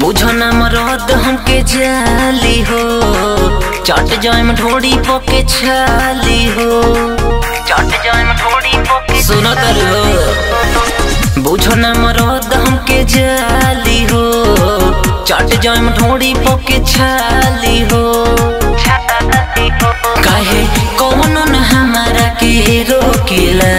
बुझो ना मरद हमके जाली हो चट जाय में ढोड़ी पोके छाली हो चट जाय में ढोड़ी पोके सुनो तर हो। बुझो ना मरद हमके जाली हो चट जाय में ढोड़ी पोके छाली हो काहे कोनो न हमारा के रोकेला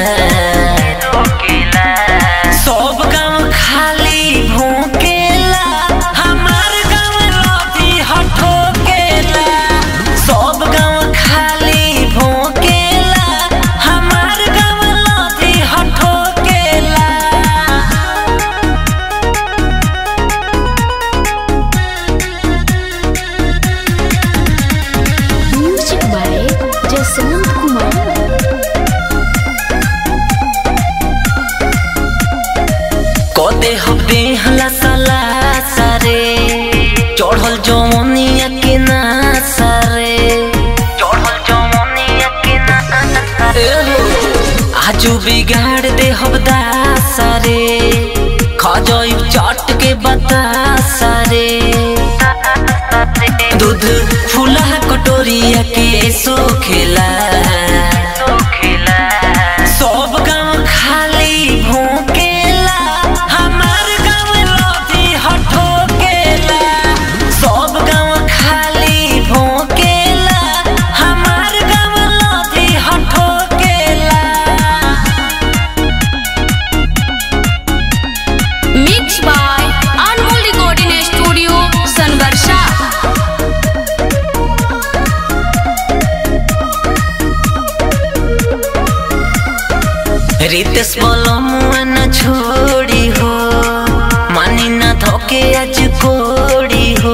कोते हो बेहला साला सारे चढ़ल जौनिया के ना सारे चढ़ल जौनिया के ना आजू बिगाड़ दे हबदा सारे खा जाई चाट के बता सारे दूध फूला कटोरिया के सोखेला रितेश बोलो मुआ न छोड़ी हो मानी ना धोके आज कोड़ी हो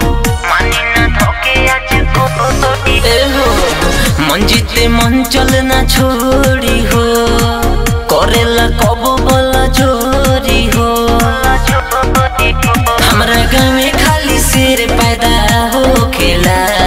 मानी ना धोके आज कोड़ी हो मन जीते मन चल ना छोड़ी हो करेला कब बोला जोरी हो हमरा गाँव में खाली शेर पैदा हो खेला।